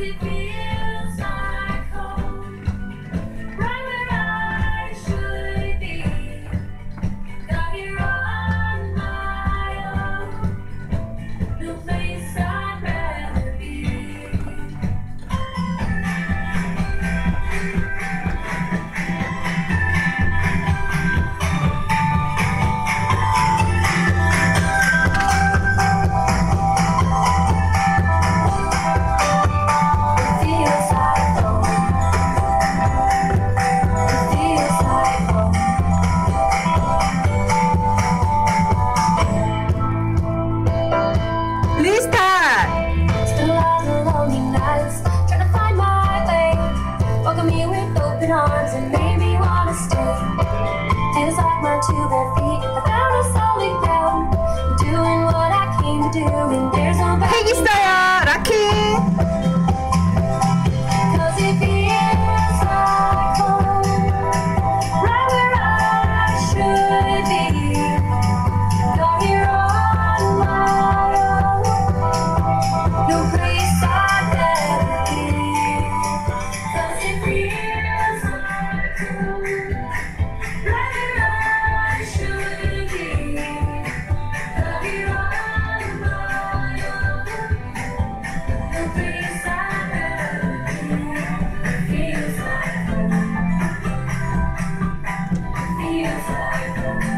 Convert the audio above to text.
'Cause it feels like home, right where I should be. Got here on my own, no place I'd rather be. Arms and made me want to stay. Feels like we're to their feet. I found a solid ground, doing what I came to do, and there's no back. Hey, Stella, Rocky. 'Cause it feels like home, right where I should be. Got here on my own, no place I'd rather be. 'Cause it feels. Feels like home.